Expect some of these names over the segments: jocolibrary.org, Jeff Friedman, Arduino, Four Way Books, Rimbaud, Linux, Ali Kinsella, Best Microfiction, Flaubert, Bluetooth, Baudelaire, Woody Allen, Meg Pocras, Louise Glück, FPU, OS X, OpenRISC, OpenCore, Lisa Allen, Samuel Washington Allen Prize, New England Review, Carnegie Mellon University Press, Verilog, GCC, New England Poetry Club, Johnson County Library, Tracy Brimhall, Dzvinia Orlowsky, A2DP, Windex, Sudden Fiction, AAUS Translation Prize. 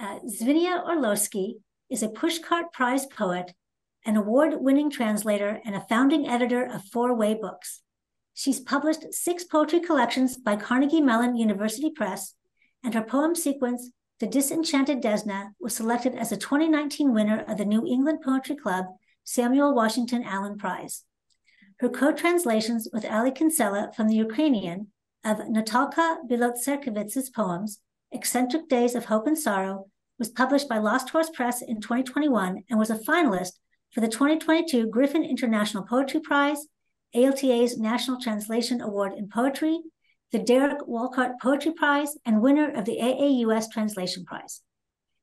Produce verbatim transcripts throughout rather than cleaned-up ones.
Uh, Dzvinia Orlowsky is a Pushcart Prize poet, an award-winning translator, and a founding editor of Four Way Books. She's published six poetry collections by Carnegie Mellon University Press, and her poem sequence, The Disenchanted Desna, was selected as a twenty nineteen winner of the New England Poetry Club Samuel Washington Allen Prize. Her co-translations with Ali Kinsella from the Ukrainian of Natalka Bilotserkevich's poems, Eccentric Days of Hope and Sorrow, was published by Lost Horse Press in twenty twenty-one and was a finalist for the twenty twenty-two Griffin International Poetry Prize, A L T A's National Translation Award in Poetry, the Derek Walcott Poetry Prize, and winner of the A A U S Translation Prize.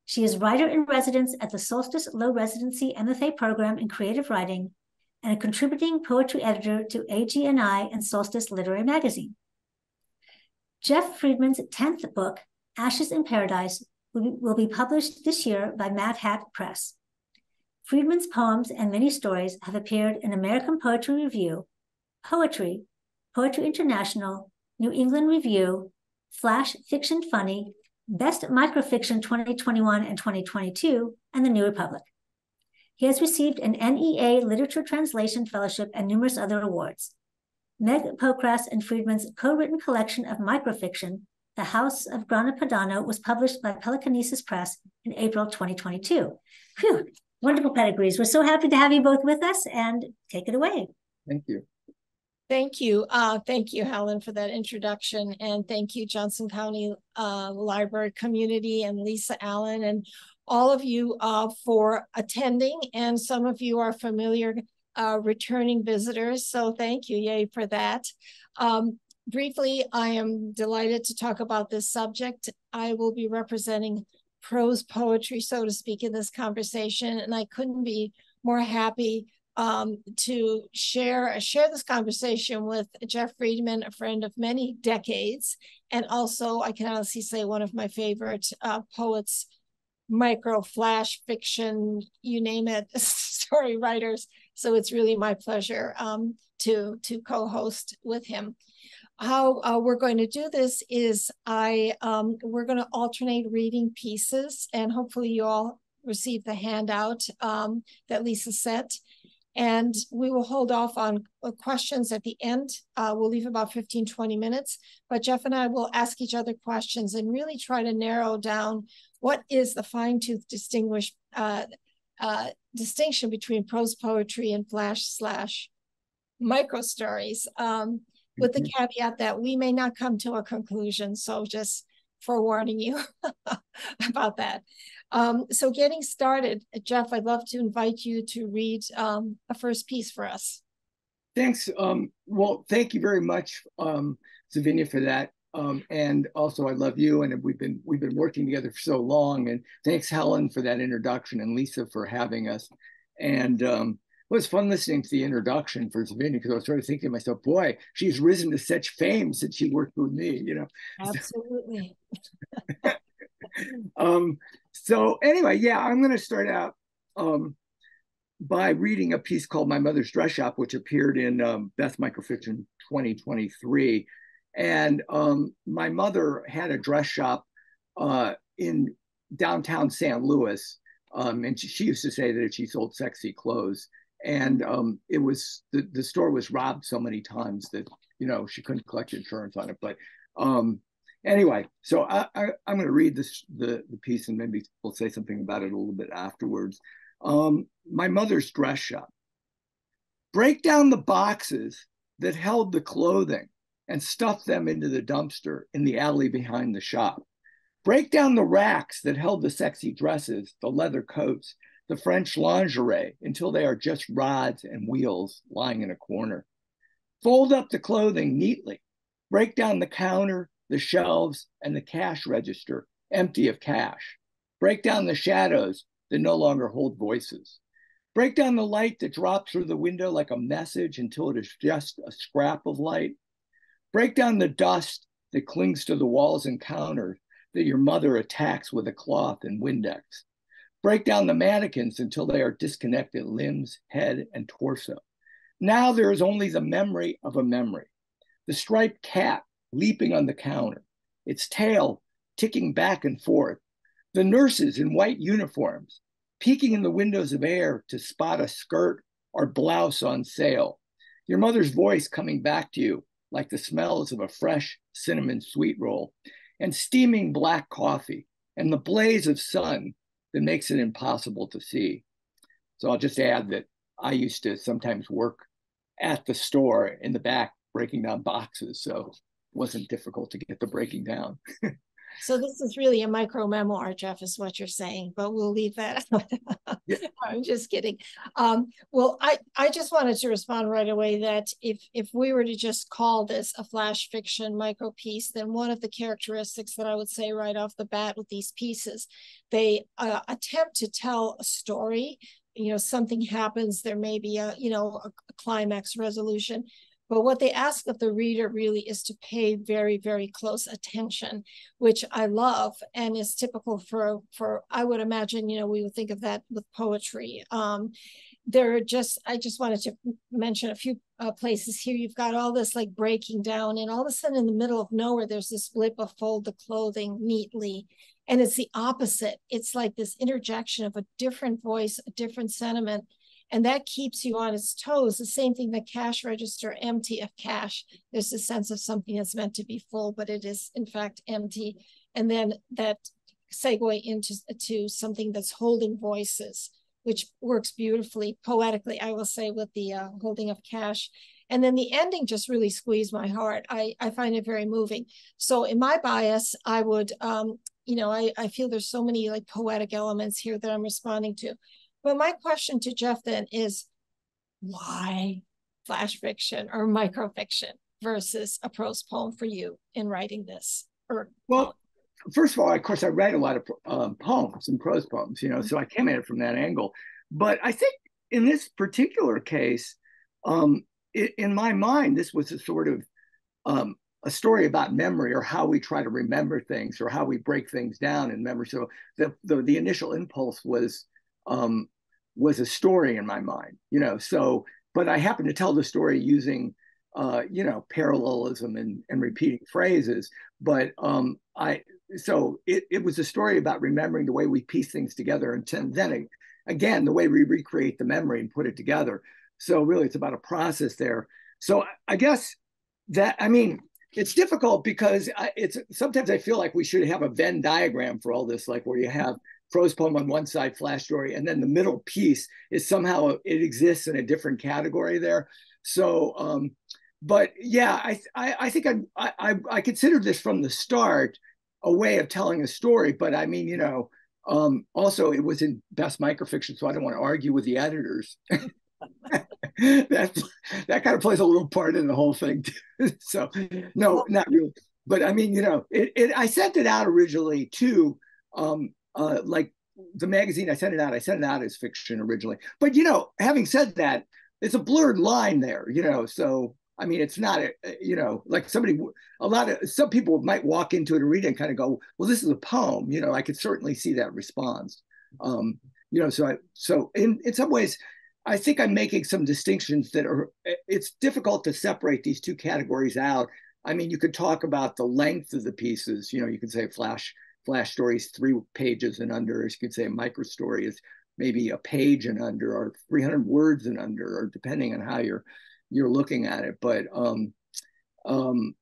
She is writer-in-residence at the Solstice Low Residency M F A Program in Creative Writing and a contributing poetry editor to A G N I and Solstice Literary Magazine. Jeff Friedman's tenth book, Ashes in Paradise, will be published this year by Mad Hat Press. Friedman's poems and many stories have appeared in American Poetry Review, Poetry, Poetry International, New England Review, Flash Fiction Funny, Best Microfiction twenty twenty-one and twenty twenty-two, and The New Republic. He has received an N E A Literature Translation Fellowship and numerous other awards. Meg Pocras and Friedman's co-written collection of microfiction, The House of Grana Padano, was published by Pelicanesis Press in April twenty twenty-two. Phew, wonderful pedigrees. We're so happy to have you both with us, and take it away. Thank you. Thank you. Uh, thank you, Helen, for that introduction. And thank you, Johnson County uh, Library community and Lisa Allen and all of you uh, for attending. And some of you are familiar uh, returning visitors. So thank you, yay, for that. Um, briefly, I am delighted to talk about this subject. I will be representing prose poetry, so to speak, in this conversation. And I couldn't be more happy Um, to share, share this conversation with Jeff Friedman, a friend of many decades, and also, I can honestly say, one of my favorite uh, poets, micro, flash, fiction, you name it, story writers. So it's really my pleasure um, to, to co-host with him. How uh, we're going to do this is I um, we're going to alternate reading pieces, and hopefully you all receive the handout um, that Lisa sent. And we will hold off on questions at the end. Uh, we'll leave about fifteen, twenty minutes, but Jeff and I will ask each other questions and really try to narrow down what is the fine-tooth distinguish, uh, uh, distinction between prose poetry and flash slash micro stories, um, with mm-hmm. the caveat that we may not come to a conclusion. So just forewarning you about that. Um, so getting started, Jeff, I'd love to invite you to read um, a first piece for us. Thanks. Um, well, thank you very much, um, Dzvinia, for that. Um, and also, I love you, and we've been we've been working together for so long. And thanks, Helen, for that introduction, and Lisa for having us. And um, it was fun listening to the introduction for Dzvinia, because I was sort of thinking to myself, boy, she's risen to such fame since she worked with me, you know. Absolutely. So um, so anyway, yeah, I'm going to start out um, by reading a piece called My Mother's Dress Shop, which appeared in um, Best Microfiction twenty twenty-three. And um, my mother had a dress shop uh, in downtown Saint Louis. Um, and she, she used to say that she sold sexy clothes. And um, it was, the, the store was robbed so many times that, you know, she couldn't collect insurance on it. But um, Anyway, so I, I, I'm going to read this, the, the piece, and maybe we'll say something about it a little bit afterwards. Um, My Mother's Dress Shop. Break down the boxes that held the clothing and stuff them into the dumpster in the alley behind the shop. Break down the racks that held the sexy dresses, the leather coats, the French lingerie, until they are just rods and wheels lying in a corner. Fold up the clothing neatly. Break down the counter, the shelves, and the cash register, empty of cash. Break down the shadows that no longer hold voices. Break down the light that drops through the window like a message until it is just a scrap of light. Break down the dust that clings to the walls and counters that your mother attacks with a cloth and Windex. Break down the mannequins until they are disconnected limbs, head, and torso. Now there is only the memory of a memory. The striped cat leaping on the counter, its tail ticking back and forth, The nurses in white uniforms, peeking in the windows of air to spot a skirt or blouse on sale. Your mother's voice coming back to you like the smells of a fresh cinnamon sweet roll and steaming black coffee and the blaze of sun that makes it impossible to see. So I'll just add that I used to sometimes work at the store in the back breaking down boxes, so it wasn't difficult to get the breaking down. So this is really a micro memoir, Jeff, is what you're saying, but we'll leave that out. Yeah. I'm just kidding. Um, well, I, I just wanted to respond right away that if, if we were to just call this a flash fiction micro piece, then one of the characteristics that I would say right off the bat with these pieces, they uh, attempt to tell a story. You know, something happens, there may be a, you know, a climax resolution. But what they ask of the reader really is to pay very, very close attention, which I love and is typical for, for I would imagine, you know, we would think of that with poetry. Um, there are just, I just wanted to mention a few uh, places here. You've got all this like breaking down and all of a sudden in the middle of nowhere, there's this blip of fold the clothing neatly. And it's the opposite. It's like this interjection of a different voice, a different sentiment. And that keeps you on its toes. The same thing, the cash register, empty of cash. There's a sense of something that's meant to be full, but it is in fact empty. And then that segue into to something that's holding voices, which works beautifully, poetically, I will say, with the uh, holding of cash. And then the ending just really squeezed my heart. I, I find it very moving. So in my bias, I would, um, you know, I, I feel there's so many like poetic elements here that I'm responding to. But my question to Jeff then is, why flash fiction or microfiction versus a prose poem for you in writing this? Or well, first of all, of course, I write a lot of um, poems and prose poems, you know, so I came at it from that angle. But I think in this particular case, um, it, in my mind, this was a sort of um, a story about memory or how we try to remember things or how we break things down in memory. So the the, the initial impulse was. Um, was a story in my mind, you know, so, but I happened to tell the story using, uh, you know, parallelism and, and repeating phrases, but um, I, so it, it was a story about remembering the way we piece things together and then again, the way we recreate the memory and put it together. So really it's about a process there. So I guess that, I mean, it's difficult because I, it's, sometimes I feel like we should have a Venn diagram for all this, like where you have prose poem on one side, flash story, and then the middle piece is somehow, it exists in a different category there. So, um, but yeah, I I, I think I, I I considered this from the start a way of telling a story, but I mean, you know, um, also it was in Best Microfiction, so I don't want to argue with the editors. that, that kind of plays a little part in the whole thing too. So, no, not really. But I mean, you know, it, it I sent it out originally to, um, Uh, like the magazine I sent it out, I sent it out as fiction originally. But, you know, having said that, it's a blurred line there, you know, so, I mean, it's not, a, you know, like somebody, a lot of, some people might walk into it and read it and kind of go, well, this is a poem, you know, I could certainly see that response. Um, you know, so, I, so in, in some ways, I think I'm making some distinctions that are, it's difficult to separate these two categories out. I mean, you could talk about the length of the pieces, you know, you could say flash Flash stories, three pages and under, as you could say, a micro story is maybe a page and under or three hundred words and under, or depending on how you're you're looking at it. But um, um,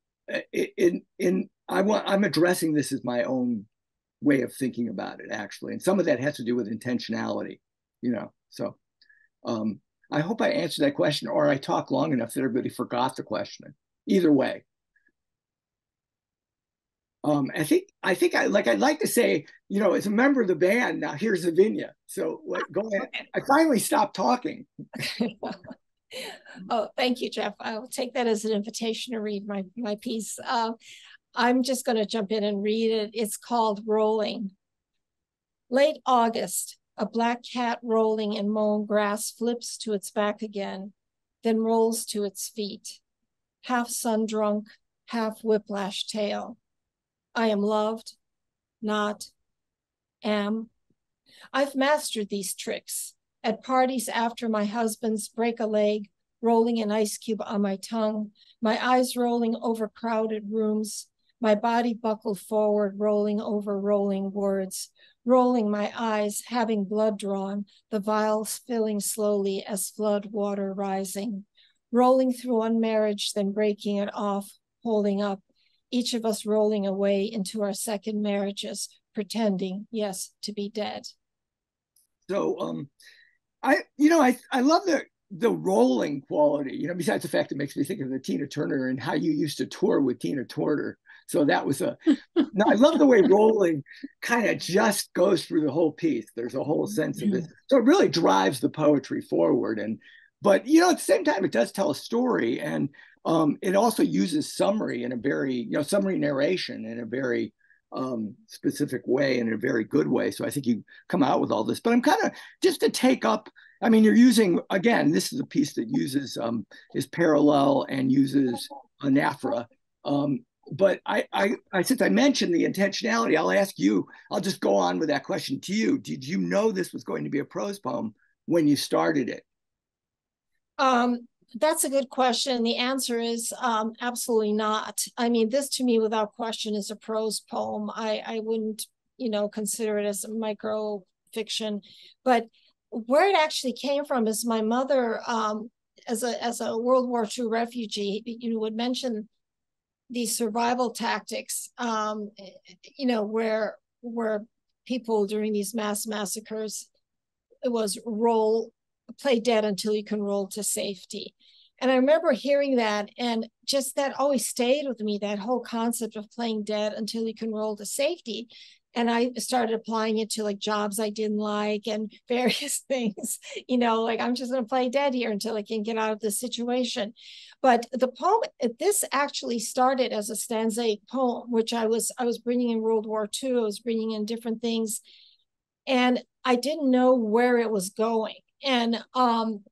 in, in, I want, I'm addressing this as my own way of thinking about it, actually. And some of that has to do with intentionality, you know, so um, I hope I answered that question or I talked long enough that everybody forgot the question. Either way. Um, I think I think I like I'd like to say, you know, as a member of the band, now here's Dzvinia. So what, go ahead. I finally stopped talking. Oh, thank you, Jeff. I'll take that as an invitation to read my my piece. Uh, I'm just going to jump in and read it. It's called Rolling. Late August, a black cat rolling in mown grass flips to its back again, then rolls to its feet, half sun drunk, half whiplash tail. I am loved, not, am. I've mastered these tricks at parties after my husband's break a leg, rolling an ice cube on my tongue, my eyes rolling over crowded rooms, my body buckled forward, rolling over rolling words, rolling my eyes, having blood drawn, the vials filling slowly as flood water rising, rolling through one marriage, then breaking it off, holding up, each of us rolling away into our second marriages, pretending, yes, to be dead. So, um, I, you know, I, I love the, the rolling quality, you know, besides the fact it makes me think of the Tina Turner and how you used to tour with Tina Turner. So that was a, no, I love the way rolling kind of just goes through the whole piece. There's a whole sense of it. So it really drives the poetry forward. And, but, you know, at the same time, it does tell a story. And um, it also uses summary in a very, you know, summary narration in a very um, specific way and in a very good way. So I think you come out with all this, but I'm kind of just to take up, I mean, you're using, again, this is a piece that uses, um, is parallel and uses anaphora. Um, but I, I, I, since I mentioned the intentionality, I'll ask you, I'll just go on with that question to you. Did you know this was going to be a prose poem when you started it? Um, that's a good question. The answer is um, absolutely not. I mean, this to me, without question, is a prose poem. I, I wouldn't, you know, consider it as a micro fiction, but where it actually came from is my mother, um, as a as a World War Two refugee, you would mention these survival tactics, um, you know, where where people during these mass massacres, it was roll, play dead until you can roll to safety. And I remember hearing that, and just that always stayed with me, that whole concept of playing dead until you can roll to safety. And I started applying it to like jobs I didn't like and various things, you know, like I'm just going to play dead here until I can get out of this situation. But the poem, this actually started as a stanzaic poem, which I was, I was bringing in World War Two. I was bringing in different things, and I didn't know where it was going, and um,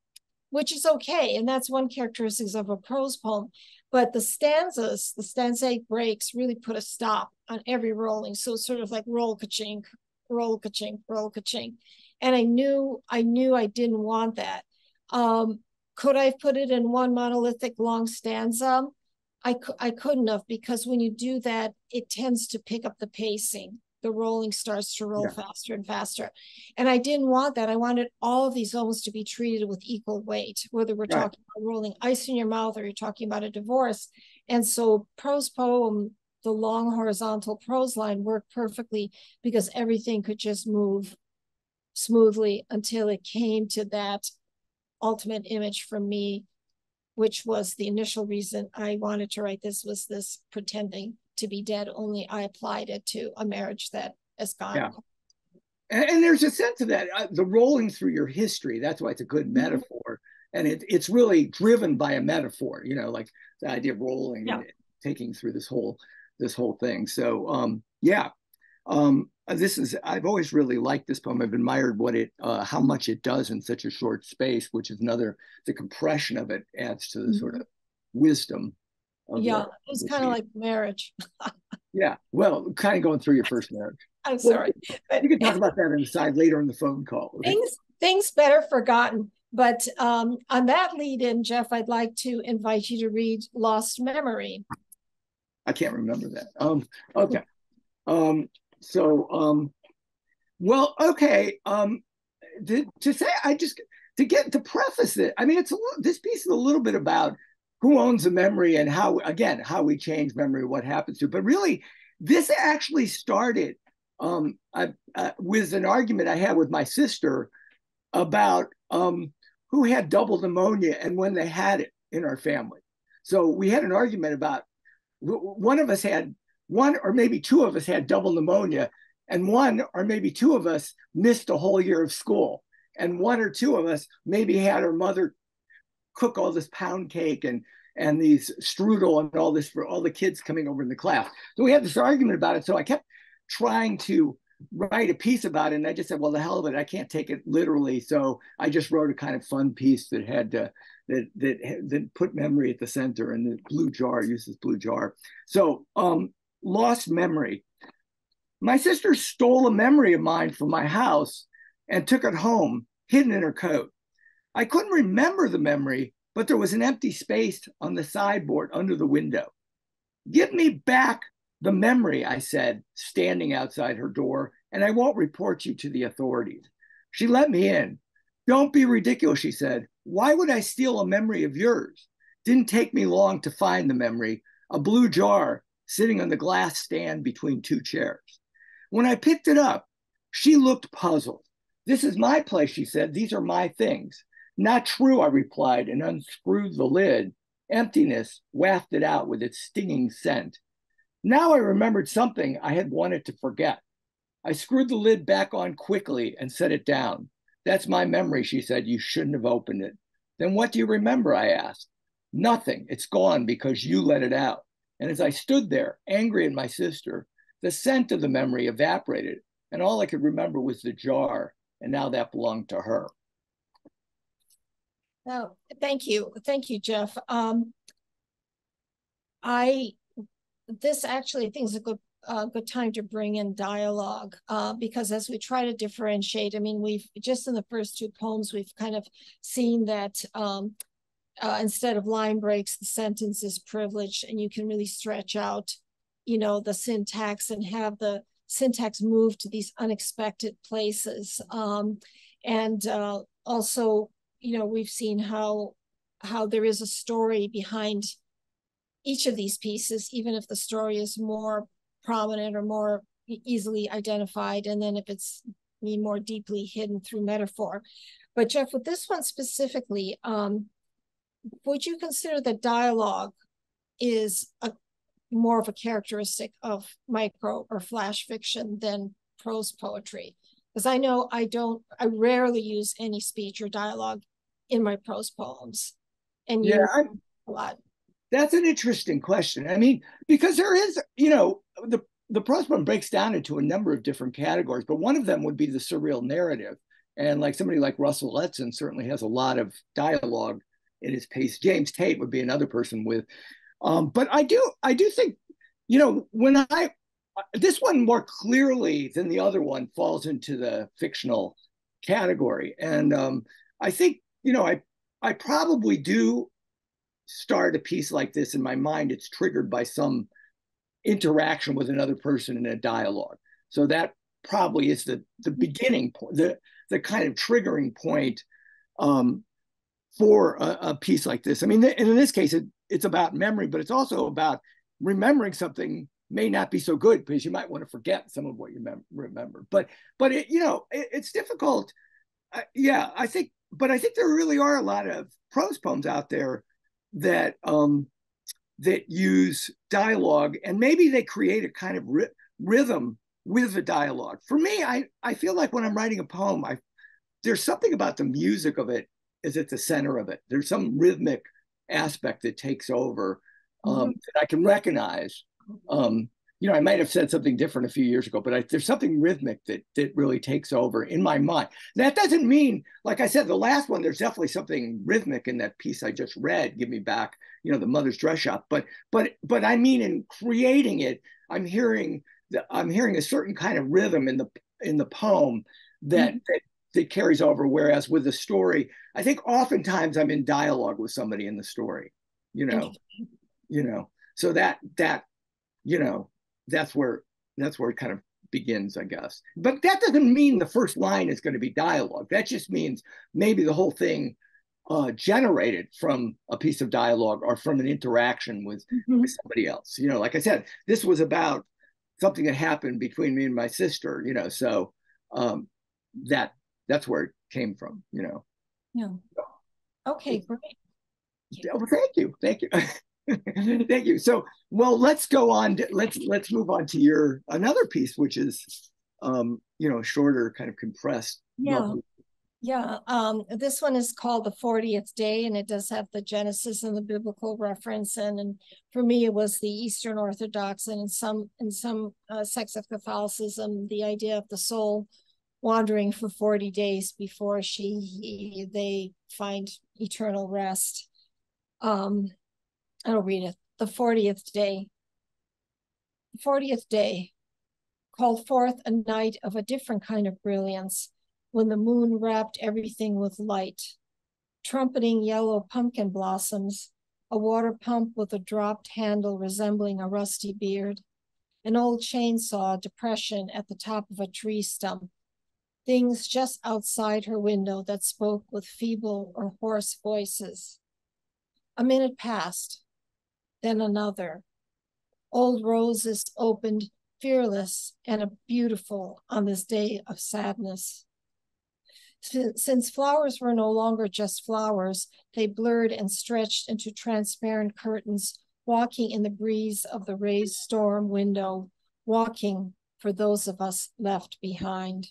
which is okay. And that's one characteristics of a prose poem. But the stanzas, the stanzaic breaks really put a stop on every rolling. So it's sort of like roll ka-chink, roll ka-chink, roll ka-chink. And I knew, I knew I didn't want that. Um, could I have put it in one monolithic long stanza? I, I couldn't have, because when you do that, it tends to pick up the pacing. The rolling starts to roll yeah. faster and faster. And I didn't want that. I wanted all of these almost to be treated with equal weight, whether we're right. talking about rolling ice in your mouth or you're talking about a divorce. And so prose poem, the long horizontal prose line worked perfectly because everything could just move smoothly until it came to that ultimate image for me, which was the initial reason I wanted to write this, was this pretending to be dead, only I applied it to a marriage that is gone. Yeah. And, and there's a sense of that, uh, the rolling through your history, that's why it's a good metaphor. And it, it's really driven by a metaphor, you know, like the idea of rolling, yeah. and taking through this whole, this whole thing. So um, yeah, um, this is, I've always really liked this poem. I've admired what it, uh, how much it does in such a short space, which is another, the compression of it adds to the mm-hmm. sort of wisdom. Yeah, it was kind of like marriage. Yeah, well, kind of going through your first marriage. I'm sorry. Well, you can talk about that on the side later in the phone call. Right? Things, things better forgotten. But um, on that lead-in, Jeff, I'd like to invite you to read Lost Memory. I can't remember that. Um, okay. Um, so, um, well, okay. Um, to, to say, I just, to get, to preface it, I mean, it's a, this piece is a little bit about who owns the memory and how, again, how we change memory, what happens to it. But really, this actually started um, I, uh, with an argument I had with my sister about um, who had double pneumonia and when they had it in our family. So we had an argument about one of us had, one or maybe two of us had double pneumonia, and one or maybe two of us missed a whole year of school. And one or two of us maybe had our mother cook all this pound cake and and these strudel and all this for all the kids coming over in the class. So we had this argument about it. So I kept trying to write a piece about it, and I just said, well, the hell of it, I can't take it literally. So I just wrote a kind of fun piece that had to, that that that put memory at the center, and the blue jar uses blue jar. So um, lost memory. My sister stole a memory of mine from my house and took it home, hidden in her coat. I couldn't remember the memory, but there was an empty space on the sideboard under the window. Give me back the memory, I said, standing outside her door, and I won't report you to the authorities. She let me in. Don't be ridiculous, she said. Why would I steal a memory of yours? Didn't take me long to find the memory, a blue jar sitting on the glass stand between two chairs. When I picked it up, she looked puzzled. This is my place, she said. These are my things. Not true, I replied, and unscrewed the lid. Emptiness wafted out with its stinging scent. Now I remembered something I had wanted to forget. I screwed the lid back on quickly and set it down. That's my memory, she said. You shouldn't have opened it. Then what do you remember? I asked. Nothing. It's gone because you let it out. And as I stood there, angry at my sister, the scent of the memory evaporated, and all I could remember was the jar, and now that belonged to her. Oh, thank you. Thank you, Jeff. Um, I... This actually, I think, is a good uh, good time to bring in dialogue uh, because as we try to differentiate, I mean, we've just in the first two poems, we've kind of seen that um, uh, instead of line breaks, the sentence is privileged, and you can really stretch out, you know, the syntax and have the syntax move to these unexpected places. Um, and uh, also, you know, we've seen how how there is a story behind each of these pieces, even if the story is more prominent or more easily identified, and then if it's more deeply hidden through metaphor. But Jeff, with this one specifically, um, would you consider that dialogue is a, more of a characteristic of micro or flash fiction than prose poetry? Because I know I don't, I rarely use any speech or dialogue in my prose poems, and yeah, you a lot. That's an interesting question. I mean, because there is, you know, the, the prose poem breaks down into a number of different categories, but one of them would be the surreal narrative. And like somebody like Russell Letson certainly has a lot of dialogue in his piece. James Tate would be another person with. Um, but I do, I do think, you know, when I, this one more clearly than the other one falls into the fictional category. And um, I think, you know, I, I probably do start a piece like this in my mind, it's triggered by some interaction with another person in a dialogue. So that probably is the the beginning point, the the kind of triggering point um, for a, a piece like this. I mean, th and in this case, it, it's about memory, but it's also about remembering something may not be so good because you might want to forget some of what you remember. But but it, you know, it, it's difficult. Uh, yeah, I think, but I think there really are a lot of prose poems out there that um, that use dialogue, and maybe they create a kind of ry rhythm with the dialogue. For me, I, I feel like when I'm writing a poem, I, there's something about the music of it is at the center of it. There's some rhythmic aspect that takes over um, mm-hmm. that I can recognize. Um, you know, I might have said something different a few years ago, but I, there's something rhythmic that, that really takes over in my mind. That doesn't mean, like I said, the last one, there's definitely something rhythmic in that piece I just read, Give Me Back, you know, the Mother's Dress Shop. But, but, but I mean, in creating it, I'm hearing, the, I'm hearing a certain kind of rhythm in the, in the poem that, mm-hmm. that, that carries over. Whereas with the story, I think oftentimes I'm in dialogue with somebody in the story, you know, mm-hmm. you know, so that, that, you know, that's where that's where it kind of begins, I guess. But that doesn't mean the first line is going to be dialogue. That just means maybe the whole thing uh, generated from a piece of dialogue or from an interaction with, mm-hmm. with somebody else. You know, like I said, this was about something that happened between me and my sister. You know, so um, that that's where it came from. You know. Yeah. Okay. Great. Well, thank you. Thank you. Thank you. So, well, let's go on. To, let's let's move on to your another piece, which is, um, you know, shorter, kind of compressed. Yeah, novel. yeah. Um, this one is called The fortieth Day, and it does have the Genesis and the biblical reference. And, and for me, it was the Eastern Orthodox and in some in some uh, sects of Catholicism, the idea of the soul wandering for forty days before she he, they find eternal rest. Um, I'll read it. The fortieth day. The fortieth day called forth a night of a different kind of brilliance when the moon wrapped everything with light, trumpeting yellow pumpkin blossoms, a water pump with a dropped handle resembling a rusty beard, an old chainsaw depression at the top of a tree stump, things just outside her window that spoke with feeble or hoarse voices. A minute passed, then another. Old roses opened, fearless and beautiful on this day of sadness. Since flowers were no longer just flowers, they blurred and stretched into transparent curtains, walking in the breeze of the raised storm window, walking for those of us left behind.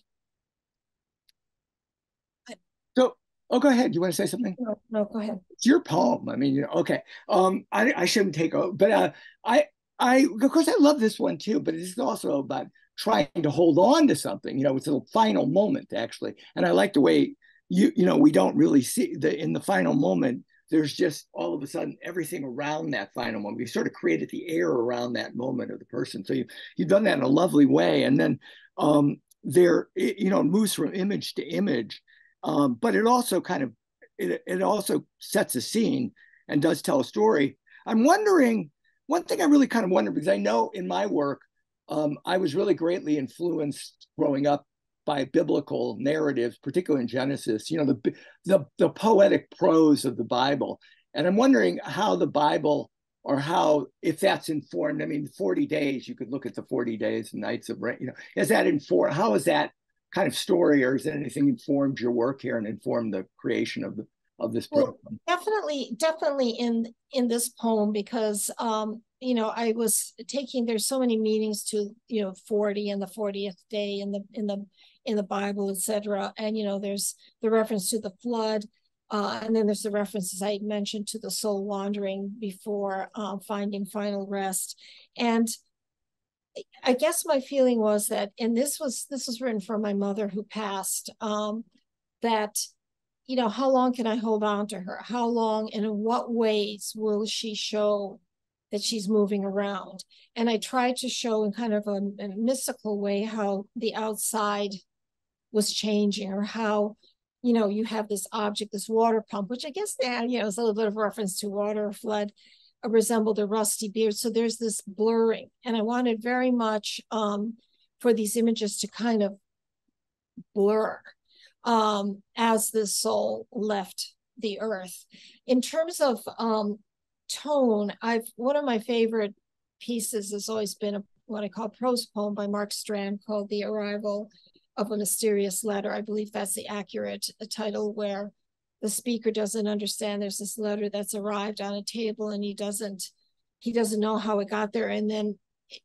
So, oh, go ahead. You want to say something? No, no, go ahead. It's your poem. I mean, okay. Um, I, I shouldn't take over, but uh, I, I, of course, I love this one too. But it's also about trying to hold on to something. You know, it's the final moment actually, and I like the way you, you know, we don't really see the in the final moment. There's just all of a sudden everything around that final moment. We've sort of created the air around that moment of the person. So you, you've done that in a lovely way, and then um, there, it, you know, it moves from image to image. Um, but it also kind of, it, it also sets a scene and does tell a story. I'm wondering, one thing I really kind of wonder, because I know in my work, um, I was really greatly influenced growing up by biblical narratives, particularly in Genesis, you know, the, the, the poetic prose of the Bible. And I'm wondering how the Bible, or how, if that's informed, I mean, forty days, you could look at the forty days and nights of rain, you know, is that informed, how is that kind of story, or is there anything informed your work here and informed the creation of the, of this program? Well, definitely, definitely in in this poem, because um, you know, I was taking, there's so many meanings to, you know, forty and the fortieth day in the in the in the Bible, et cetera. And you know, there's the reference to the flood, uh, and then there's the references I mentioned to the soul wandering before uh, finding final rest. And I guess my feeling was that, and this was this was written for my mother who passed, um, that, you know, how long can I hold on to her? How long and in what ways will she show that she's moving around? And I tried to show in kind of a, a mystical way how the outside was changing, or how, you know, you have this object, this water pump, which I guess, you know, is a little bit of reference to water or flood, resembled a rusty beard. So there's this blurring, and I wanted very much um, for these images to kind of blur um, as the soul left the earth. In terms of um, tone, I've one of my favorite pieces has always been a, what I call prose poem by Mark Strand called "The Arrival of a Mysterious Letter." I believe that's the accurate title, where the speaker doesn't understand there's this letter that's arrived on a table, and he doesn't he doesn't know how it got there. And then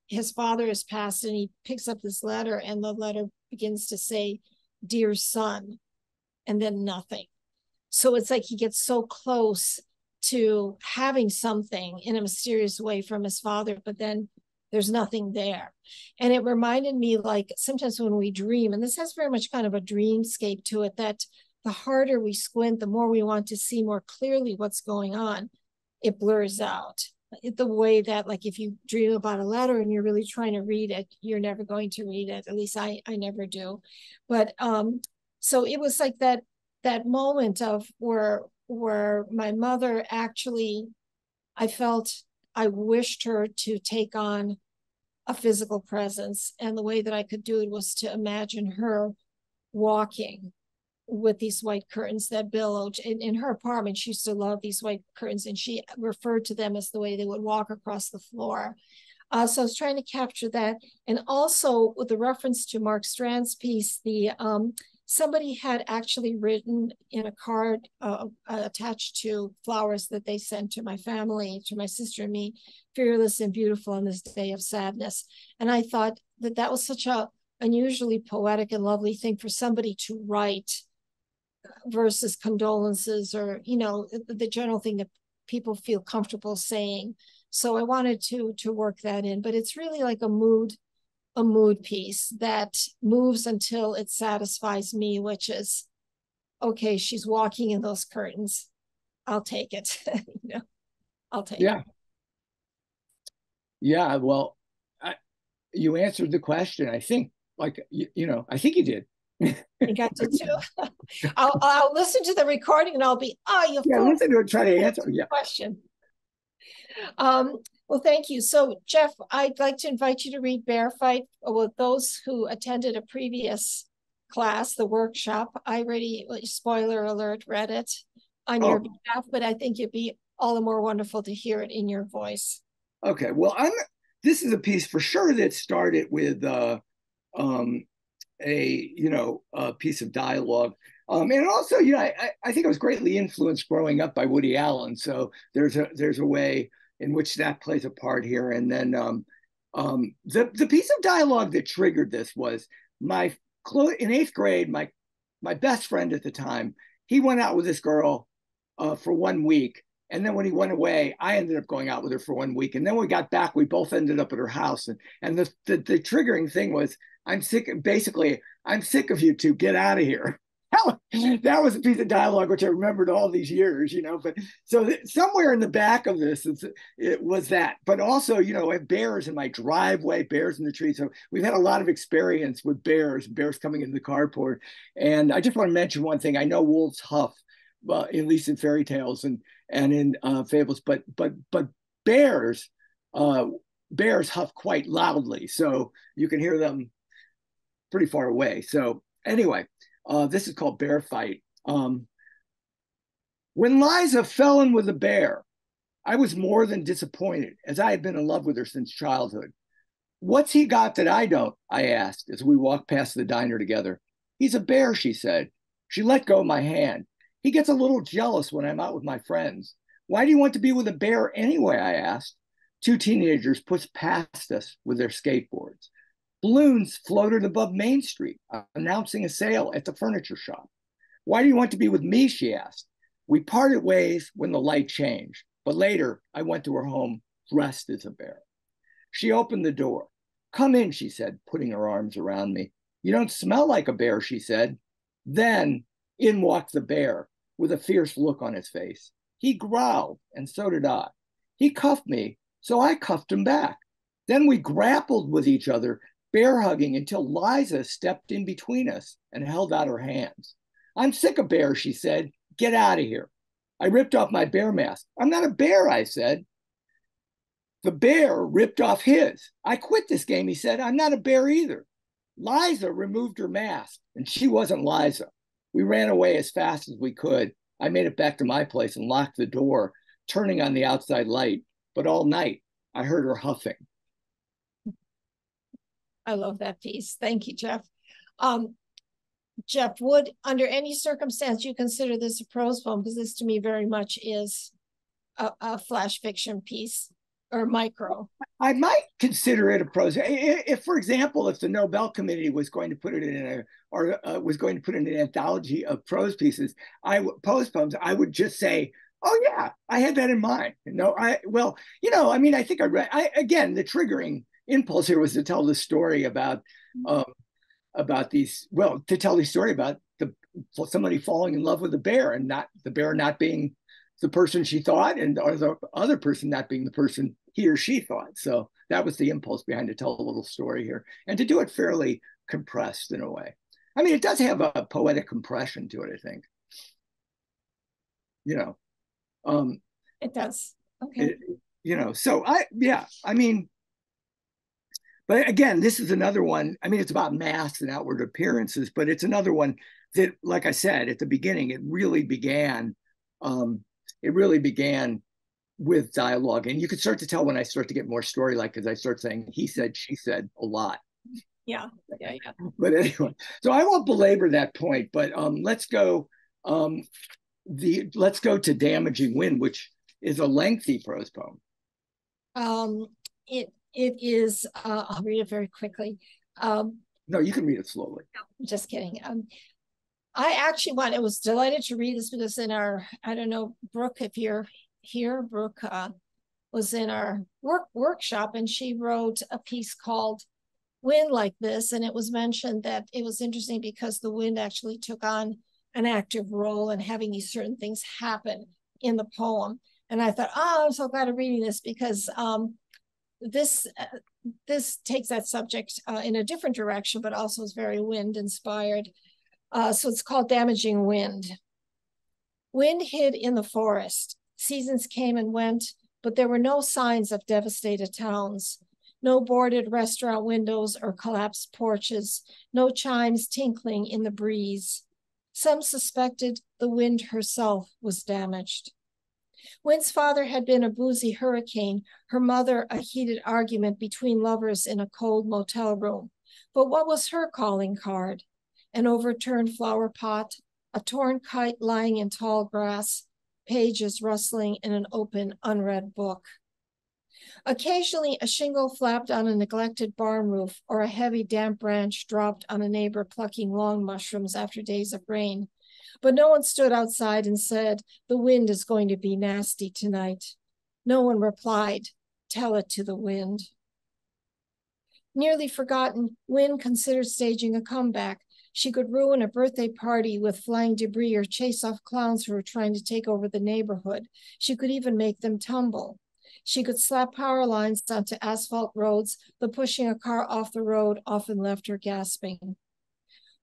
his father has passed, and he picks up this letter, and the letter begins to say, "Dear son," and then nothing. So it's like he gets so close to having something in a mysterious way from his father, but then there's nothing there. And it reminded me, like, sometimes when we dream, and this has very much kind of a dreamscape to it, that the harder we squint, the more we want to see more clearly what's going on, it blurs out. The way that, like, if you dream about a letter and you're really trying to read it, you're never going to read it. At least I, I never do. But um, so it was like that that moment of where where my mother actually, I felt I wished her to take on a physical presence, and the way that I could do it was to imagine her walking with these white curtains that billowed in, in her apartment. She used to love these white curtains, and she referred to them as the way they would walk across the floor. Uh, so I was trying to capture that. And also with the reference to Mark Strand's piece, the um, somebody had actually written in a card uh, attached to flowers that they sent to my family, to my sister and me, "Fearless and beautiful on this day of sadness." And I thought that that was such a unusually poetic and lovely thing for somebody to write, versus condolences, or, you know, the general thing that people feel comfortable saying. So I wanted to to work that in, but it's really like a mood, a mood piece that moves until it satisfies me, which is, okay, she's walking in those curtains. I'll take it. You know, I'll take yeah. it. Yeah. Yeah. Well, I, you answered the question. I think, like, you, you know, I think you did. I think I did too. I'll, I'll listen to the recording and I'll be, oh, you yeah, listen to it, try to answer yeah. question. Um, Well, thank you. So, Jeff, I'd like to invite you to read Bear Fight. Well, those who attended a previous class, the workshop, I already, spoiler alert, read it on oh. your behalf, but I think it'd be all the more wonderful to hear it in your voice. Okay. Well, I'm. This is a piece for sure that started with uh, um, a you know a piece of dialogue. Um, and also, you know, I, I think I was greatly influenced growing up by Woody Allen. So there's a there's a way in which that plays a part here. And then um, um, the the piece of dialogue that triggered this was my in eighth grade. My my best friend at the time, he went out with this girl uh, for one week, and then when he went away, I ended up going out with her for one week. And then when we got back, we both ended up at her house. And and the the, the triggering thing was, I'm sick. Basically, I'm sick of you two. Get out of here. That was a piece of dialogue which I remembered all these years, you know, but so somewhere in the back of this, it's, it was that, but also, you know, I have bears in my driveway, bears in the tree. So we've had a lot of experience with bears, bears coming into the carport. And I just want to mention one thing. I know wolves huff, uh, at least in fairy tales and, and in uh, fables, but, but, but bears, uh, bears huff quite loudly. So you can hear them pretty far away. So anyway. Uh, this is called Bear Fight. Um, when Liza fell in with a bear, I was more than disappointed, as I had been in love with her since childhood. What's he got that I don't, I asked, as we walked past the diner together. He's a bear, she said. She let go of my hand. He gets a little jealous when I'm out with my friends. Why do you want to be with a bear anyway, I asked. Two teenagers pushed past us with their skateboards. Balloons floated above Main Street, uh, announcing a sale at the furniture shop. Why do you want to be with me, she asked. We parted ways when the light changed, but later I went to her home dressed as a bear. She opened the door. Come in, she said, putting her arms around me. You don't smell like a bear, she said. Then in walked the bear with a fierce look on his face. He growled, and so did I. He cuffed me, so I cuffed him back. Then we grappled with each other, bear hugging, until Liza stepped in between us and held out her hands. I'm sick of bears, she said. Get out of here. I ripped off my bear mask. I'm not a bear, I said. The bear ripped off his. I quit this game, he said. I'm not a bear either. Liza removed her mask, and she wasn't Liza. We ran away as fast as we could. I made it back to my place and locked the door, turning on the outside light. But all night, I heard her huffing. I love that piece. Thank you, Jeff. Um, Jeff, would under any circumstance you consider this a prose poem? Because this to me very much is a, a flash fiction piece or micro. I might consider it a prose. If, for example, if the Nobel Committee was going to put it in a, or uh, was going to put in an anthology of prose pieces, I would prose poems, I would just say, oh yeah, I had that in mind. No, I, well, you know, I mean, I think I read, I, again, the triggering impulse here was to tell the story about um, about these well to tell the story about the somebody falling in love with a bear and not the bear not being the person she thought and or the other person not being the person he or she thought. So that was the impulse behind to tell a little story here and to do it fairly compressed in a way. I mean, it does have a poetic compression to it, I think. You know, um, it does. Okay. It, you know, so I yeah, I mean. But again, this is another one. I mean, it's about masks and outward appearances, but it's another one that, like I said, at the beginning, it really began, um, it really began with dialogue. And you can start to tell when I start to get more story-like, because I start saying, he said, she said a lot. Yeah, yeah, yeah. But anyway, so I won't belabor that point, but um, let's go, um, the, let's go to Damaging Wind, which is a lengthy prose poem. Um, it. It is, uh, I'll read it very quickly. Um, no, you can read it slowly. Just kidding. Um, I actually want, I was delighted to read this because in our, I don't know, Brooke, if you're here, Brooke uh, was in our work workshop and she wrote a piece called Wind Like This. And it was mentioned that it was interesting because the wind actually took on an active role in having these certain things happen in the poem. And I thought, oh, I'm so glad I'm reading this because um, This uh, this takes that subject uh, in a different direction, but also is very wind inspired. Uh, so it's called Damaging Wind. Wind hid in the forest. Seasons came and went, but there were no signs of devastated towns, no boarded restaurant windows or collapsed porches, no chimes tinkling in the breeze. Some suspected the wind herself was damaged. Wynn's father had been a boozy hurricane, her mother a heated argument between lovers in a cold motel room. But what was her calling card? An overturned flower pot, a torn kite lying in tall grass, pages rustling in an open, unread book. Occasionally, a shingle flapped on a neglected barn roof or a heavy, damp branch dropped on a neighbor plucking long mushrooms after days of rain. But no one stood outside and said, "The wind is going to be nasty tonight." No one replied, "Tell it to the wind." Nearly forgotten, Wynne considered staging a comeback. She could ruin a birthday party with flying debris or chase off clowns who were trying to take over the neighborhood. She could even make them tumble. She could slap power lines onto asphalt roads, but pushing a car off the road often left her gasping.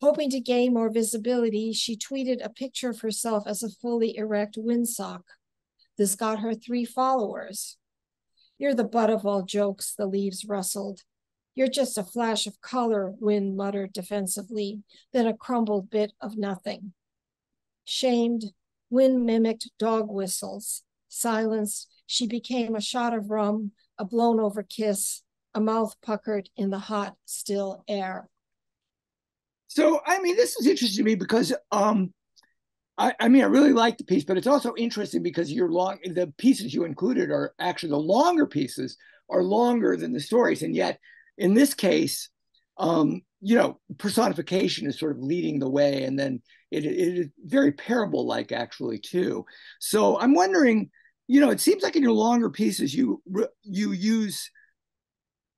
Hoping to gain more visibility, she tweeted a picture of herself as a fully erect windsock. This got her three followers. "You're the butt of all jokes," the leaves rustled. "You're just a flash of color," Wynne muttered defensively, then a crumbled bit of nothing. Shamed, Wynne mimicked dog whistles. Silenced, she became a shot of rum, a blown-over kiss, a mouth puckered in the hot, still air. So, I mean, this is interesting to me because, um, I, I mean, I really like the piece, but it's also interesting because your long, the pieces you included are actually the longer pieces are longer than the stories. And yet, in this case, um, you know, personification is sort of leading the way. And then it, it is very parable-like, actually, too. So I'm wondering, you know, it seems like in your longer pieces, you you use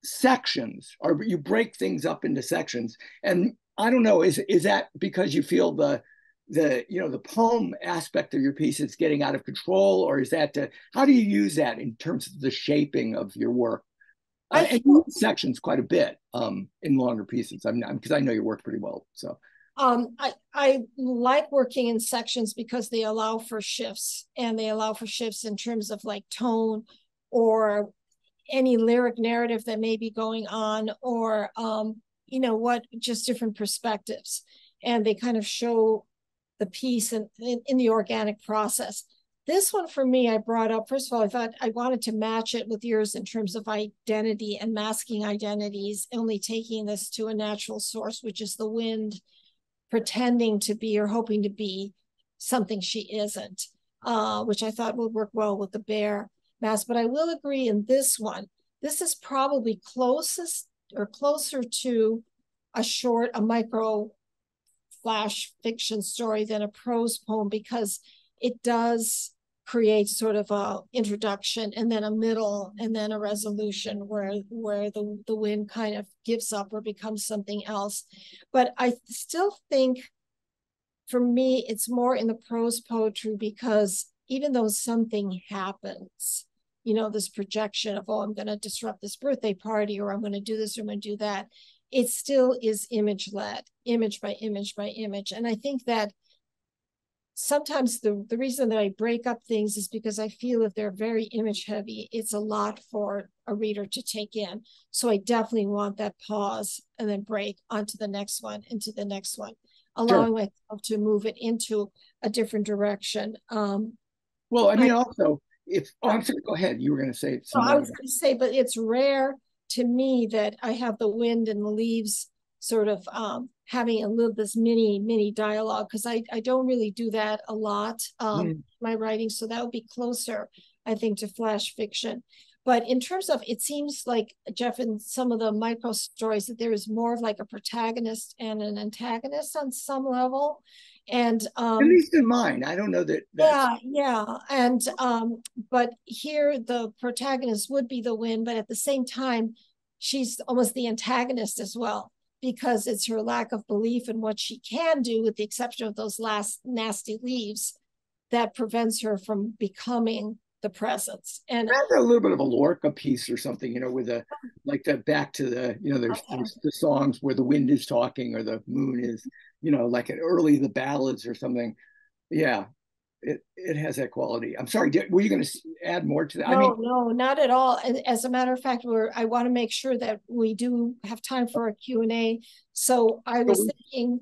sections or you break things up into sections. And I don't know, is is that because you feel the the you know the poem aspect of your piece is getting out of control, or is that to, how do you use that in terms of the shaping of your work? I uh, use sections quite a bit um, in longer pieces. I'm because I know your work pretty well, so. Um, I I like working in sections because they allow for shifts, and they allow for shifts in terms of like tone, or any lyric narrative that may be going on, or. Um, you know what, just different perspectives. And they kind of show the piece in, in, in the organic process. This one for me, I brought up, first of all, I thought I wanted to match it with yours in terms of identity and masking identities, only taking this to a natural source, which is the wind pretending to be or hoping to be something she isn't, uh, which I thought would work well with the bear mask. But I will agree in this one, this is probably closest or closer to a short, a micro flash fiction story than a prose poem, because it does create sort of a introduction and then a middle and then a resolution where where the, the wind kind of gives up or becomes something else. But I still think for me, it's more in the prose poetry because even though something happens, you know, this projection of, oh, I'm going to disrupt this birthday party, or I'm going to do this, or I'm going to do that. It still is image led, image by image by image. And I think that sometimes the, the reason that I break up things is because I feel if they're very image heavy, it's a lot for a reader to take in. So I definitely want that pause and then break onto the next one, into the next one, allowing sure. myself to move it into a different direction. Um, well, I mean, I, also, If oh, I'm sorry, go ahead. You were going to say something. Well, I was going to say, but it's rare to me that I have the wind and the leaves sort of um, having a little this mini mini dialogue, because I I don't really do that a lot um, mm. in my writing. So that would be closer, I think, to flash fiction. But in terms of, it seems like, Jeff, in some of the micro stories, that there is more of like a protagonist and an antagonist on some level. And um, at least in mine, I don't know that. That's... Yeah, yeah. And um, but here the protagonist would be the wind, but at the same time, she's almost the antagonist as well, because it's her lack of belief in what she can do, with the exception of those last nasty leaves, that prevents her from becoming the presence. And that's a little bit of a Lorca piece or something, you know, with a like the back to the, you know, there's okay. the songs where the wind is talking or the moon is, you know, like an early the ballads or something. Yeah. it, it has that quality. I'm sorry, did, were you going to add more to that? No, I mean, no, not at all. As a matter of fact, we're, I want to make sure that we do have time for a Q and A. So I was so, thinking...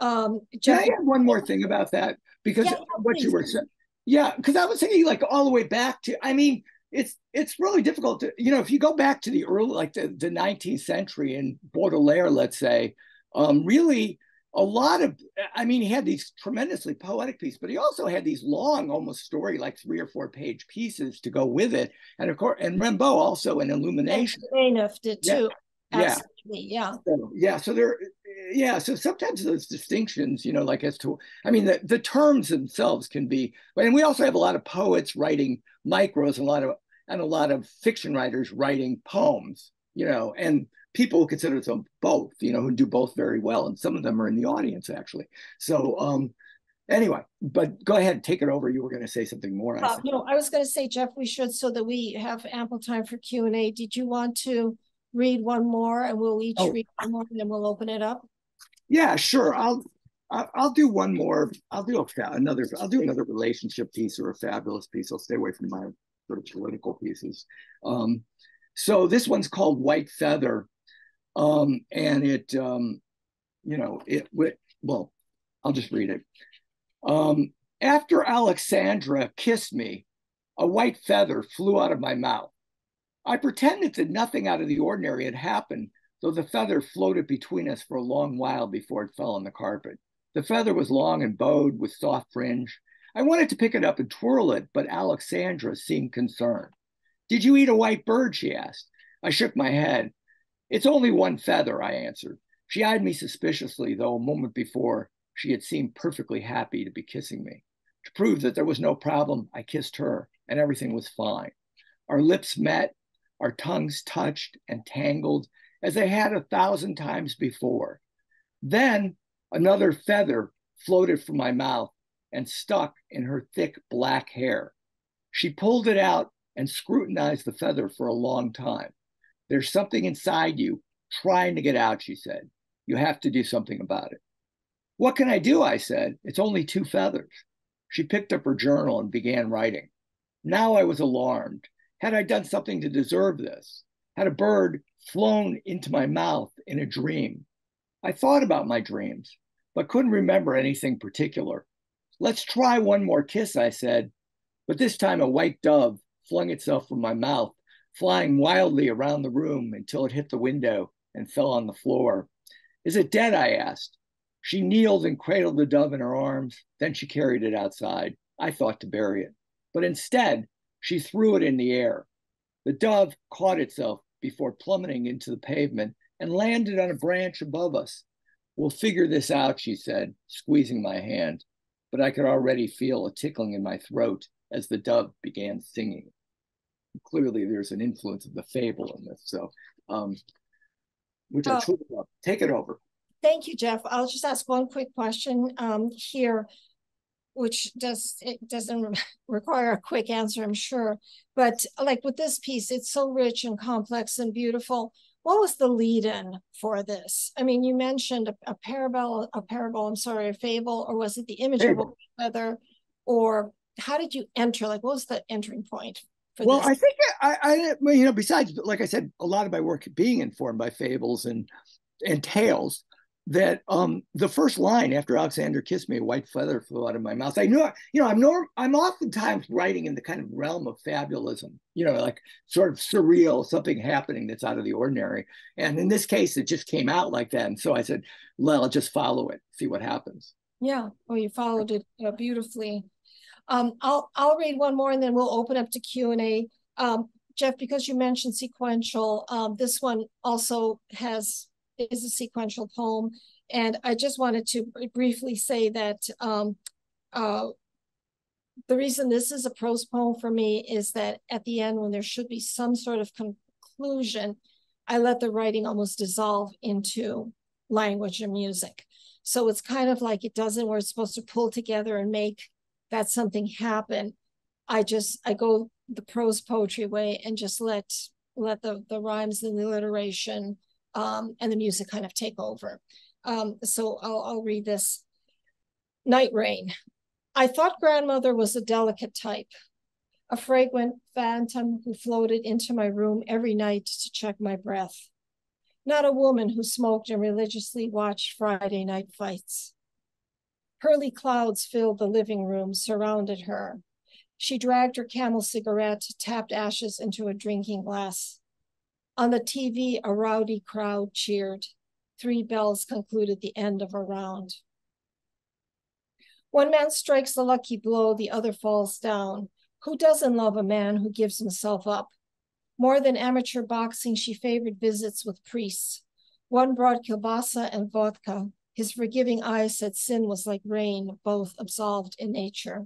Um, Jeff, can I add one more thing about that? Because yeah, what please. you were saying. Yeah, because I was thinking like all the way back to, I mean, it's it's really difficult to, you know, if you go back to the early, like the, the nineteenth century and Baudelaire, let's say, um, really... A lot of, I mean, he had these tremendously poetic pieces, but he also had these long, almost story, like three or four page pieces to go with it. And of course, and Rimbaud also in Illumination. Enough did too. Yeah. Absolutely. Yeah. So, yeah. So there, yeah. So sometimes those distinctions, you know, like as to, I mean, the, the terms themselves can be, and we also have a lot of poets writing micros and a lot of, and a lot of fiction writers writing poems, you know, and people who consider them both, you know, who do both very well. And some of them are in the audience, actually. So um, anyway, but go ahead, take it over. You were going to say something more. Uh, I no, I was going to say, Jeff, we should, so that we have ample time for Q and A. Did you want to read one more and we'll each oh. read one more and then we'll open it up? Yeah, sure. I'll I'll do one more. I'll do a, another, I'll do another relationship piece or a fabulous piece. I'll stay away from my sort of political pieces. Um, so this one's called White Feather. Um, and it, um, you know, it, well, I'll just read it. Um, after Alexandra kissed me, a white feather flew out of my mouth. I pretended that nothing out of the ordinary had happened, though the feather floated between us for a long while before it fell on the carpet. The feather was long and bowed with soft fringe. I wanted to pick it up and twirl it, but Alexandra seemed concerned. Did you eat a white bird? She asked. I shook my head. It's only one feather, I answered. She eyed me suspiciously, though a moment before she had seemed perfectly happy to be kissing me. To prove that there was no problem, I kissed her, and everything was fine. Our lips met, our tongues touched and tangled, as they had a thousand times before. Then another feather floated from my mouth and stuck in her thick black hair. She pulled it out and scrutinized the feather for a long time. There's something inside you trying to get out, she said. You have to do something about it. What can I do? I said. It's only two feathers. She picked up her journal and began writing. Now I was alarmed. Had I done something to deserve this? Had a bird flown into my mouth in a dream? I thought about my dreams, but couldn't remember anything particular. Let's try one more kiss, I said. But this time a white dove flung itself from my mouth, flying wildly around the room until it hit the window and fell on the floor. Is it dead? I asked. She kneeled and cradled the dove in her arms. Then she carried it outside. I thought to bury it, but instead she threw it in the air. The dove caught itself before plummeting into the pavement and landed on a branch above us. We'll figure this out, she said, squeezing my hand, but I could already feel a tickling in my throat as the dove began singing. Clearly, there's an influence of the fable in this. So, um, which I'm sure about. Take it over. Thank you, Jeff. I'll just ask one quick question um, here, which does it doesn't require a quick answer, I'm sure. But like with this piece, it's so rich and complex and beautiful. What was the lead-in for this? I mean, you mentioned a, a parable, a parable. I'm sorry, a fable, or was it the image fable. of a feather, or how did you enter? Like, what was the entering point? Well, this. I think I, I, you know, besides, like I said, a lot of my work being informed by fables and and tales, that um, the first line after Alexander kissed me, a white feather flew out of my mouth. I knew, you know, I'm norm, I'm oftentimes writing in the kind of realm of fabulism, you know, like sort of surreal, something happening that's out of the ordinary. And in this case, it just came out like that. And so I said, well, I'll just follow it, see what happens. Yeah, well, you followed it uh, beautifully. Um, I'll I'll read one more and then we'll open up to Q and A. Um, Jeff, because you mentioned sequential, um, this one also has is a sequential poem, and I just wanted to briefly say that um, uh, the reason this is a prose poem for me is that at the end, when there should be some sort of conclusion, I let the writing almost dissolve into language and music. So it's kind of like it doesn't where it's supposed to pull together and make that something happen. I just, I go the prose poetry way and just let let the, the rhymes and the alliteration um, and the music kind of take over. Um, so I'll, I'll read this. Night rain. I thought grandmother was a delicate type, a fragrant phantom who floated into my room every night to check my breath. Not a woman who smoked and religiously watched Friday night fights. Pearly clouds filled the living room, surrounded her. She dragged her Camel cigarette, tapped ashes into a drinking glass. On the T V, a rowdy crowd cheered. Three bells concluded the end of a round. One man strikes a lucky blow, the other falls down. Who doesn't love a man who gives himself up? More than amateur boxing, she favored visits with priests. One brought kielbasa and vodka. His forgiving eyes said sin was like rain, both absolved in nature.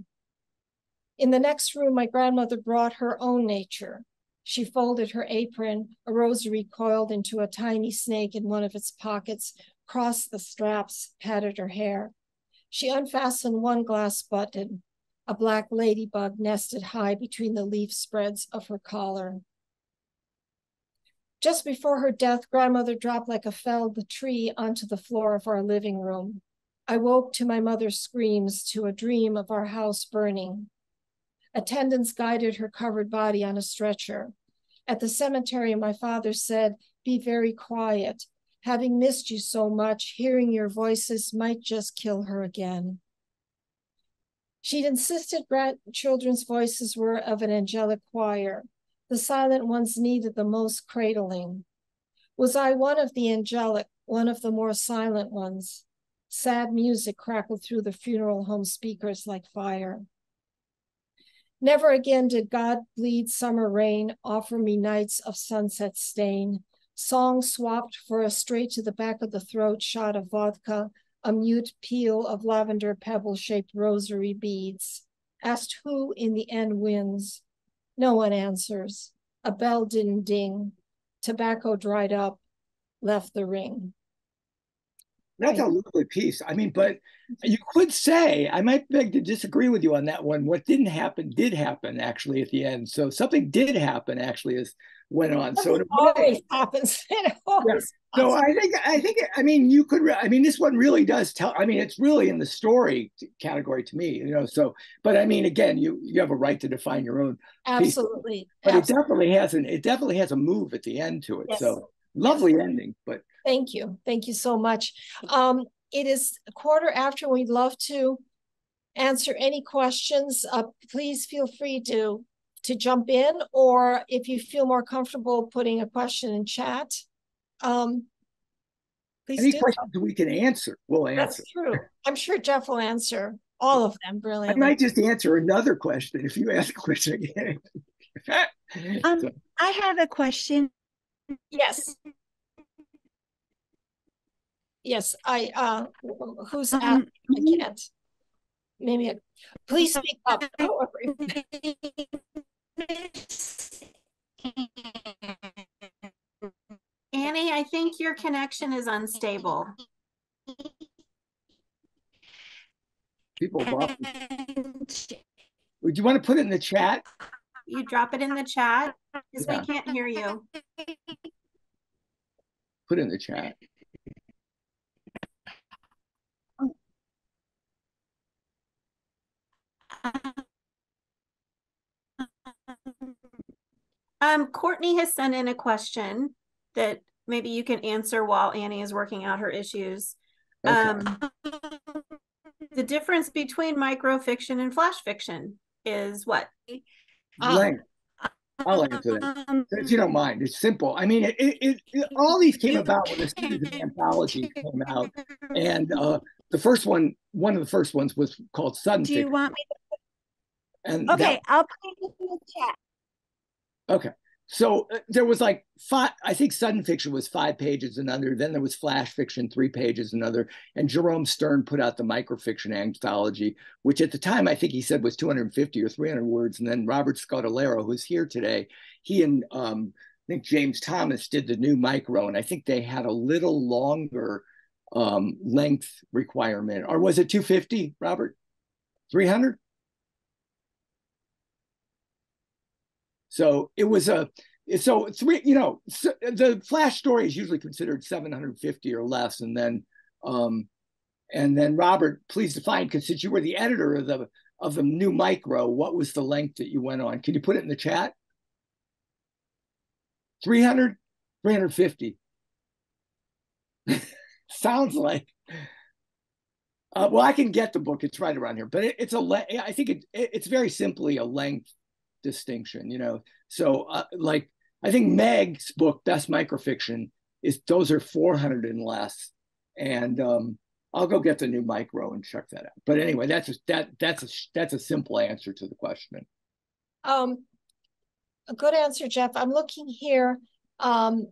In the next room, my grandmother brought her own nature. She folded her apron, a rosary coiled into a tiny snake in one of its pockets, crossed the straps, patted her hair. She unfastened one glass button. A black ladybug nested high between the leaf spreads of her collar. Just before her death, grandmother dropped like a felled tree onto the floor of our living room. I woke to my mother's screams, to a dream of our house burning. Attendants guided her covered body on a stretcher. At the cemetery, my father said, "Be very quiet. Having missed you so much, hearing your voices might just kill her again." She'd insisted grandchildren's voices were of an angelic choir. The silent ones needed the most cradling. Was I one of the angelic, one of the more silent ones? Sad music crackled through the funeral home speakers like fire. Never again did God bleed summer rain, offer me nights of sunset stain. Songs swapped for a straight to the back of the throat shot of vodka, a mute peal of lavender pebble-shaped rosary beads. Asked who in the end wins. No one answers. A bell didn't ding. Tobacco dried up, left the ring. That's right. A lovely piece. I mean, but you could say, I might beg to disagree with you on that one. What didn't happen did happen actually at the end. So something did happen actually as went on. So it always happens. It always yeah. So I think, I think, I mean, you could, I mean, this one really does tell, I mean, it's really in the story category to me, you know, so, but I mean, again, you, you have a right to define your own. Absolutely. Piece. But Absolutely. It definitely has an, it definitely has a move at the end to it. Yes. So lovely Absolutely. Ending, but. Thank you. Thank you so much. Um, it is a quarter after. We'd love to answer any questions. Uh, please feel free to to jump in, or if you feel more comfortable putting a question in chat, um, please Any do. questions we can answer, we'll answer. That's true. I'm sure Jeff will answer all of them brilliantly. I might just answer another question if you ask a question again. um, so. I have a question. Yes. Yes, I, uh, who's um, I can't. Maybe, it, please speak up. Annie, I think your connection is unstable. People, would you want to put it in the chat? You drop it in the chat because yeah. we can't hear you. Put it in the chat. Um, Courtney has sent in a question that maybe you can answer while Annie is working out her issues. Okay. Um, the difference between microfiction and flash fiction is what? Length. I'll answer that. If you don't mind, it's simple. I mean, it, it, it, all these came about when the series of anthologies came out, and uh, the first one, one of the first ones, was called Sudden Fiction. Do you want me to? And okay, that, I'll put it in the chat. Okay, so uh, there was like five, I think Sudden Fiction was five pages another, then there was Flash Fiction, three pages another, and Jerome Stern put out the Microfiction anthology, which at the time I think he said was two hundred fifty or three hundred words, and then Robert Scodellaro, who's here today, he and um, I think James Thomas did the new micro, and I think they had a little longer um, length requirement, or was it two fifty, Robert? three hundred? So it was a, so three, you know, so the flash story is usually considered seven hundred fifty or less. And then um, And then Robert, please define, because since you were the editor of the of the New Micro, what was the length that you went on? Can you put it in the chat? three hundred? three hundred fifty. Sounds like. Uh, well, I can get the book. It's right around here, but it, it's a. I think it, it, it's very simply a length distinction, you know. So, uh, like, I think Meg's book, Best Microfiction, is those are four hundred and less, and um, I'll go get the New Micro and check that out. But anyway, that's a, that that's a, that's a simple answer to the question. Um, a good answer, Jeff. I'm looking here. Um,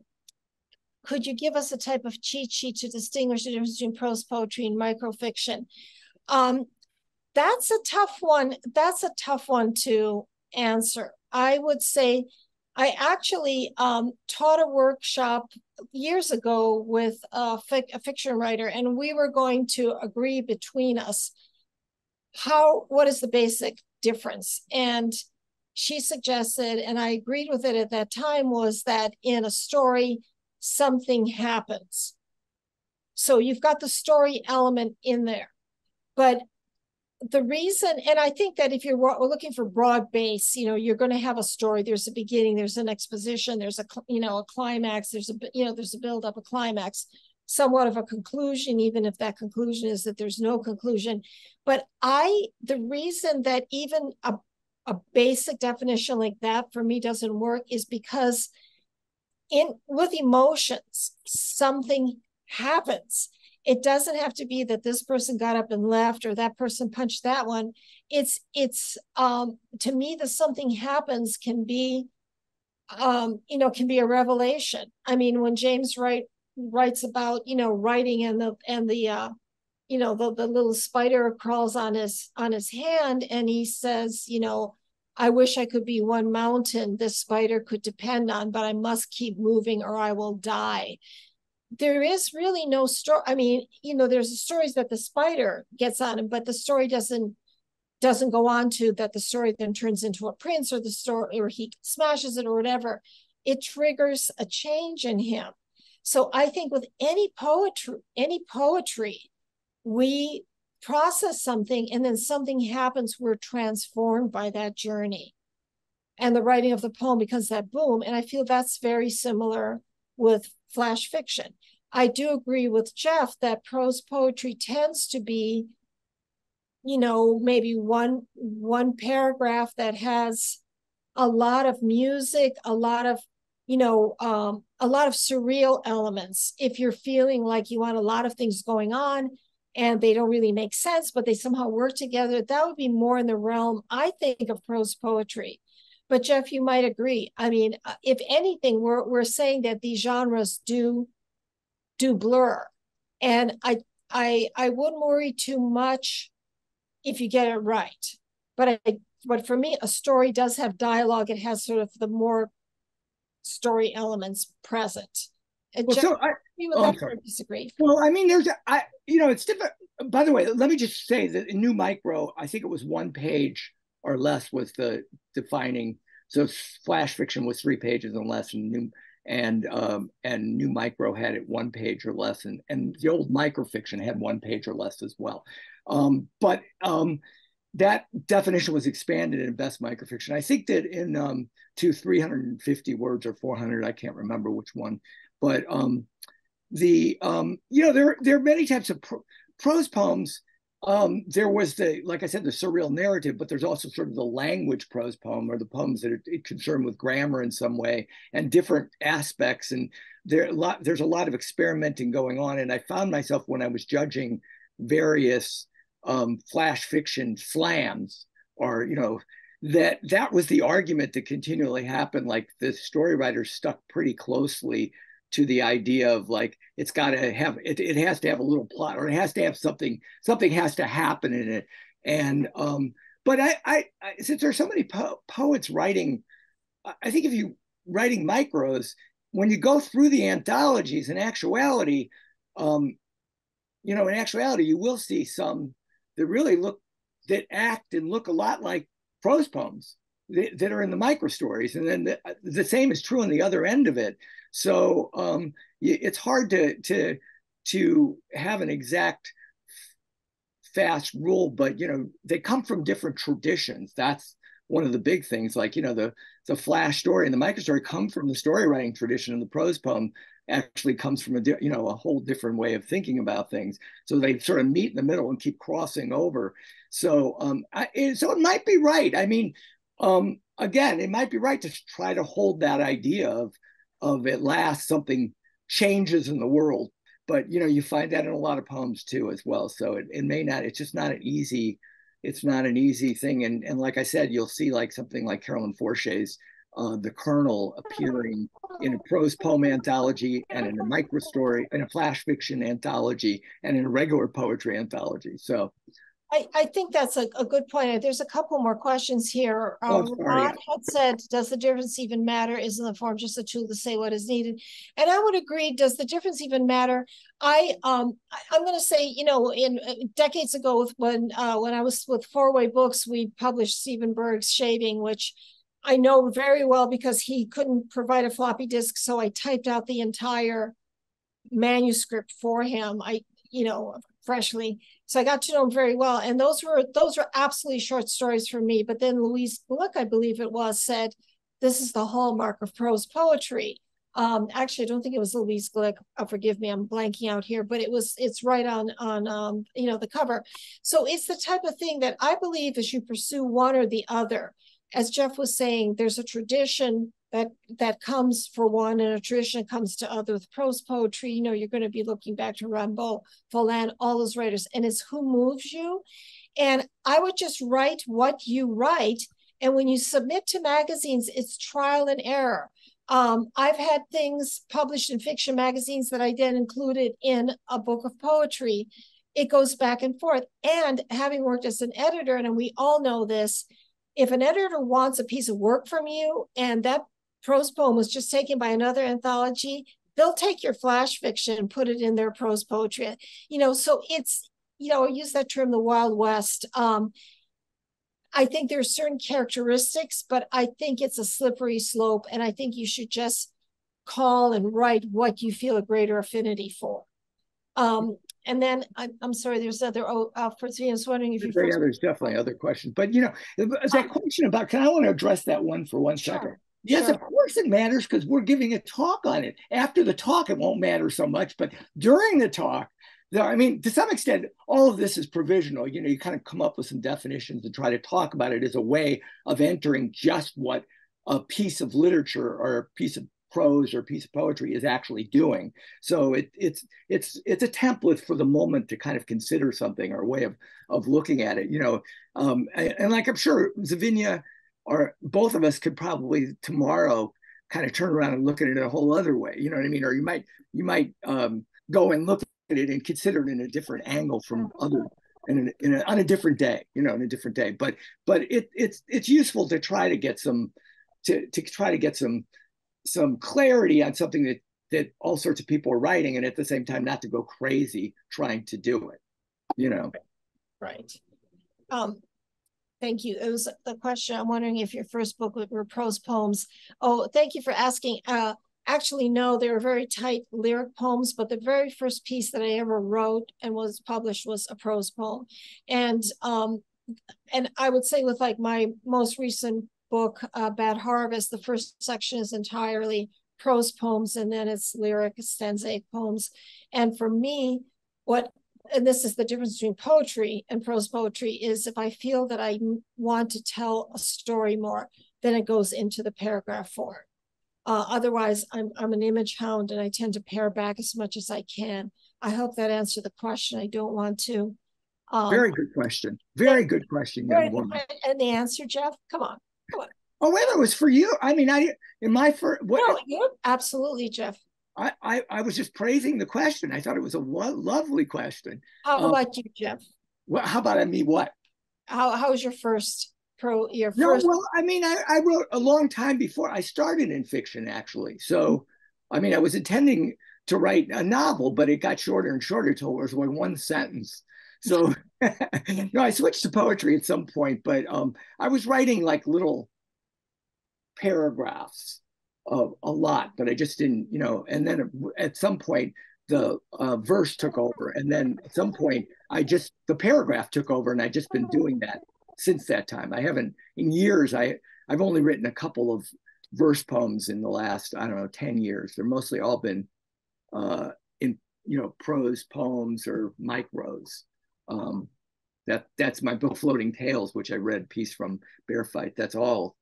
Could you give us a type of cheat sheet to distinguish the difference between prose poetry and microfiction? Um, that's a tough one. That's a tough one to answer. I would say I actually um, taught a workshop years ago with a, fic a fiction writer, and we were going to agree between us how what is the basic difference. And she suggested, and I agreed with it at that time, was that in a story, something happens. So you've got the story element in there. But the reason, and I think that if you're looking for broad base, you know, you're going to have a story. There's a beginning, there's an exposition, there's a, you know, a climax, there's a, you know, there's a build up, a climax, somewhat of a conclusion, even if that conclusion is that there's no conclusion. But I, the reason that even a, a basic definition like that for me doesn't work is because in with emotions, something happens. It doesn't have to be that this person got up and left or that person punched that one. It's it's um, to me, the something happens can be, um, you know, can be a revelation. I mean, when James Wright writes about, you know, writing and the and the uh, you know the the little spider crawls on his on his hand and he says, you know, I wish I could be one mountain this spider could depend on, but I must keep moving or I will die. There is really no story. I mean, you know, there's stories that the spider gets on him, but the story doesn't doesn't go on to that the story then turns into a prince or the story or he smashes it or whatever. It triggers a change in him. So I think with any poetry, any poetry, we process something and then something happens, we're transformed by that journey. And the writing of the poem becomes that boom. And I feel that's very similar with flash fiction. I do agree with Jeff that prose poetry tends to be, you know, maybe one, one paragraph that has a lot of music, a lot of, you know, um, a lot of surreal elements. If you're feeling like you want a lot of things going on, and they don't really make sense, but they somehow work together, that would be more in the realm, I think, of prose poetry. But Jeff, you might agree. I mean, if anything, we're, we're saying that these genres do, do blur. And I, I, I wouldn't worry too much if you get it right. But, I, but for me, a story does have dialogue. It has sort of the more story elements present. Well, Jeff, so I, you would oh, like to disagree. Well, I mean, there's, a, I, you know, it's different. By the way, let me just say that in New Micro, I think it was one page or less was the defining. So flash fiction was three pages and less, and new and um, and New Micro had it one page or less, and and the old microfiction had one page or less as well. Um, but um, that definition was expanded in Best Microfiction. I think that in um, to three hundred fifty words or four hundred, I can't remember which one. But um, the um, you know there there are many types of pro prose poems. Um, there was the like I said the surreal narrative, but there's also sort of the language prose poem or the poems that are concerned with grammar in some way and different aspects. And there a lot there's a lot of experimenting going on. And I found myself when I was judging various um, flash fiction slams or you know. That that was the argument that continually happened. Like the story writers stuck pretty closely to the idea of like it's got to have it, it has to have a little plot or it has to have something something has to happen in it. And um but I I, I since there's so many po poets writing, I think if you writing micros, when you go through the anthologies, in actuality, um you know in actuality you will see some that really look that act and look a lot like prose poems that are in the micro stories, and then the, the same is true on the other end of it. So um, it's hard to to to have an exact fast rule, but, you know, they come from different traditions. That's one of the big things, like, you know, the, the flash story and the microstory come from the story writing tradition, and the prose poem actually comes from a, you know, a whole different way of thinking about things. So they sort of meet in the middle and keep crossing over. So, um, I, so it might be right. I mean, um, again, it might be right to try to hold that idea of, of at last something changes in the world. But, you know, you find that in a lot of poems too, as well. So it, it may not, it's just not an easy, it's not an easy thing. And, and like I said, you'll see like something like Carolyn Forche's uh, The Colonel appearing in a prose poem anthology and in a microstory and a flash fiction anthology and in a regular poetry anthology. So I, I think that's a, a good point. There's a couple more questions here. Um, oh, Rod had said, does the difference even matter? Isn't the form just a tool to say what is needed? And I would agree, does the difference even matter? I, um, I, I'm going to say, you know, in uh, decades ago with when, uh, when I was with Four Way Books, we published Stephen Berg's Shaving, which I know very well because he couldn't provide a floppy disk. So I typed out the entire manuscript for him. I, you know, freshly. So I got to know him very well. And those were those were absolutely short stories for me. But then Louise Glück, I believe it was, said, this is the hallmark of prose poetry. Um, actually, I don't think it was Louise Glück. Oh, forgive me, I'm blanking out here, but it was it's right on, on um, you know, the cover. So it's the type of thing that I believe as you pursue one or the other, as Jeff was saying, there's a tradition that that comes for one and a tradition comes to other with prose poetry. You know, you're going to be looking back to Rimbaud, Flaubert, all those writers, and it's who moves you. And I would just write what you write. And when you submit to magazines, it's trial and error. Um, I've had things published in fiction magazines that I then included in a book of poetry. It goes back and forth. And having worked as an editor, and we all know this, if an editor wants a piece of work from you and that prose poem was just taken by another anthology, they'll take your flash fiction and put it in their prose poetry. You know, so it's, you know, I use that term, the Wild West. Um, I think there's certain characteristics, but I think it's a slippery slope. And I think you should just call and write what you feel a greater affinity for. Um, and then I, I'm sorry, there's other. Oh, uh, I was wondering if you. Yeah, first... There's definitely other questions, but you know, that question about can I want to address that one for one sure. second? Yes, sure. Of course it matters because we're giving a talk on it. After the talk, it won't matter so much, but during the talk, there, I mean, to some extent, all of this is provisional. You know, you kind of come up with some definitions and try to talk about it as a way of entering just what a piece of literature or a piece of prose or piece of poetry is actually doing. So it, it's it's it's a template for the moment to kind of consider something or a way of of looking at it. You know, um, and, and like I'm sure Dzvinia or both of us could probably tomorrow kind of turn around and look at it in a whole other way. You know what I mean? Or you might you might um, go and look at it and consider it in a different angle from other and in a, on a different day. You know, on a different day. But but it it's it's useful to try to get some to to try to get some. some clarity on something that, that all sorts of people are writing, and at the same time, not to go crazy trying to do it, you know? Right. Um, thank you. It was the question. I'm wondering if your first book were prose poems. Oh, thank you for asking. Uh, actually, no, they were very tight lyric poems, but the very first piece that I ever wrote and was published was a prose poem. And, um, and I would say with like my most recent book, uh, Bad Harvest, the first section is entirely prose poems, and then it's lyric stanzaic poems. And for me, what, and this is the difference between poetry and prose poetry, is if I feel that I want to tell a story more, then it goes into the paragraph form. Uh, otherwise, I'm, I'm an image hound, and I tend to pare back as much as I can. I hope that answered the question. I don't want to. Um, very good question. Very and, good question, young woman. And the answer, Jeff? Come on. Oh, whether it was for you. I mean, I in my first. What, no, you're absolutely, Jeff. I, I I was just praising the question. I thought it was a lo lovely question. How um, about you, Jeff? Well, how about I me? Mean, what? How How was your first pro? Your no, first? Well, I mean, I I wrote a long time before I started in fiction, actually. So, I mean, I was intending to write a novel, but it got shorter and shorter till it was like one sentence. So no, I switched to poetry at some point, but um, I was writing like little paragraphs of a lot, but I just didn't, you know, and then at some point the uh, verse took over. And then at some point, I just, the paragraph took over, and I've just been doing that since that time. I haven't, in years, I, I've only written a couple of verse poems in the last, I don't know, ten years. They're mostly all been uh, in, you know, prose poems or micros. Um, that, that's my book, Floating Tales, which I read a piece from Bearfight. That's all.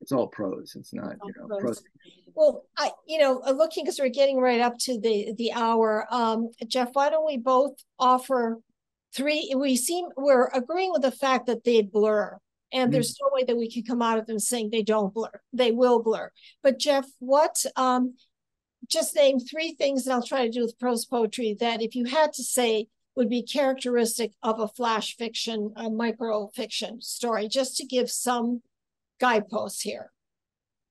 It's all prose. It's not, you know, prose. Well, I, you know, looking, because we're getting right up to the the hour. Um, Jeff, why don't we both offer three? We seem we're agreeing with the fact that they blur, and mm-hmm. there's no way that we can come out of them saying they don't blur. They will blur. But Jeff, what? Um, just name three things, and I'll try to do with prose poetry that, if you had to say, would be characteristic of a flash fiction, a micro fiction story, just to give some guideposts here.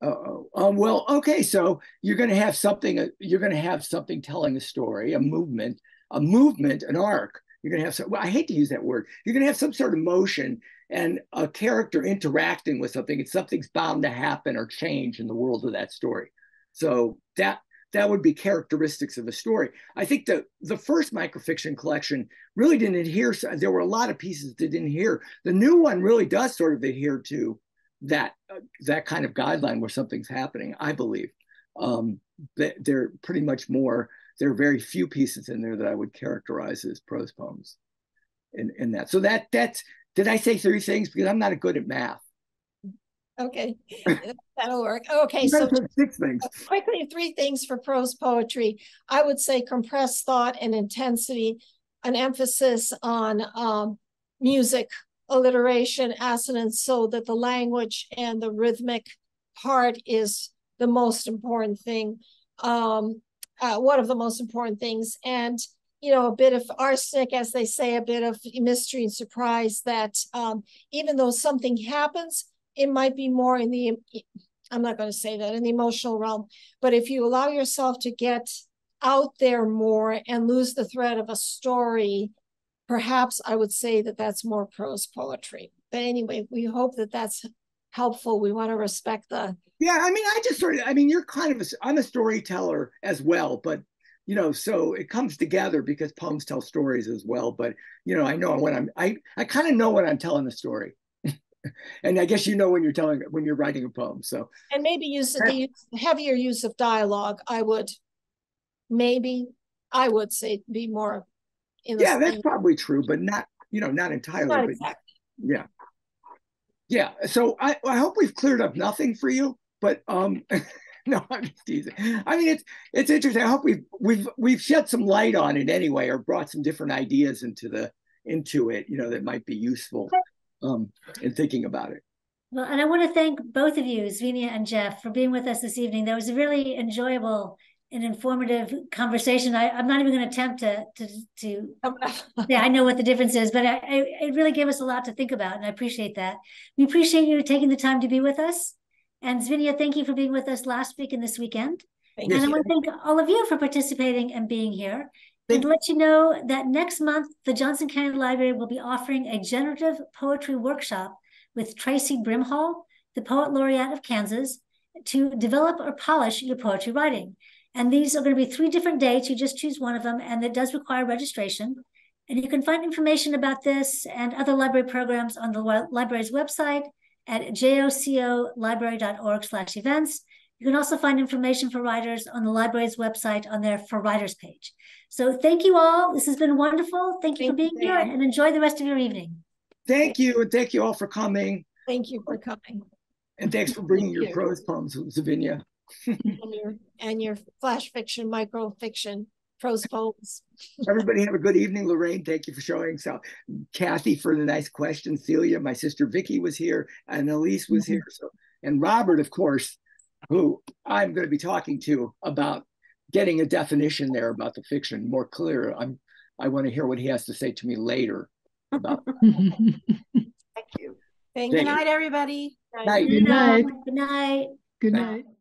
Uh-oh. Um, well, okay. So you're going to have something. You're going to have something telling a story, a movement, a movement, an arc. You're going to have some. Well, I hate to use that word. You're going to have some sort of motion and a character interacting with something. It's something's bound to happen or change in the world of that story. So that that would be characteristics of a story. I think the the first microfiction collection really didn't adhere. There were a lot of pieces that didn't adhere. The new one really does sort of adhere to that uh, that kind of guideline where something's happening, I believe. Um, they, they're pretty much more, there are very few pieces in there that I would characterize as prose poems in, in that. So that that's, did I say three things? Because I'm not good at math. Okay, that'll work. Okay, so six things. Quickly, three things for prose poetry. I would say compressed thought and intensity, an emphasis on um, music, alliteration, assonance, so that the language and the rhythmic part is the most important thing, um, uh, one of the most important things. And, you know, a bit of arsenic, as they say, a bit of mystery and surprise, that um, even though something happens, it might be more in the, I'm not going to say that, in the emotional realm, but if you allow yourself to get out there more and lose the thread of a story, perhaps I would say that that's more prose poetry. But anyway, we hope that that's helpful. We want to respect the... Yeah, I mean, I just sort of, I mean, you're kind of, a, I'm a storyteller as well, but, you know, so it comes together because poems tell stories as well. But, you know, I know when I'm, I, I kind of know when I'm telling a story. And I guess you know when you're telling, when you're writing a poem, so. And maybe use the use, heavier use of dialogue, I would, maybe, I would say be more... Yeah, that's probably true, but not, you know, not entirely. Not exactly. But yeah. Yeah. So I, I hope we've cleared up nothing for you, but um no, I'm just teasing. I mean, it's it's interesting. I hope we've we've we've shed some light on it anyway, or brought some different ideas into the into it, you know, that might be useful um in thinking about it. Well, and I want to thank both of you, Dzvinia and Jeff, for being with us this evening. That was a really enjoyable an informative conversation. I, I'm not even going to attempt to, to, to yeah, I know what the difference is, but I, I, it really gave us a lot to think about, and I appreciate that. We appreciate you taking the time to be with us. And Dzvinia, thank you for being with us last week and this weekend. Thank and you. I want to thank all of you for participating and being here. Thank and let you know that next month, the Johnson County Library will be offering a generative poetry workshop with Tracy Brimhall, the Poet Laureate of Kansas, to develop or polish your poetry writing. And these are going to be three different dates. You just choose one of them, and it does require registration. And you can find information about this and other library programs on the library's website at jocolibrary dot org slash events. You can also find information for writers on the library's website on their For Writers page. So thank you all. This has been wonderful. Thank you thank for being you. here, and enjoy the rest of your evening. Thank you, and thank you all for coming. Thank you for coming. And thanks for bringing thank your you. prose poems, Dzvinia. and, your, and your flash fiction, micro fiction, prose poems. Everybody have a good evening. Lorraine, thank you for showing up. Kathy for the nice question. Celia, my sister Vicky was here, and Elise was mm-hmm. here. So, and Robert, of course, who I'm going to be talking to about getting a definition there about the fiction more clear. I'm I want to hear what he has to say to me later about. Thank you. Thank good you. Night, everybody. Night. Good night. Good night. Good night. Good night.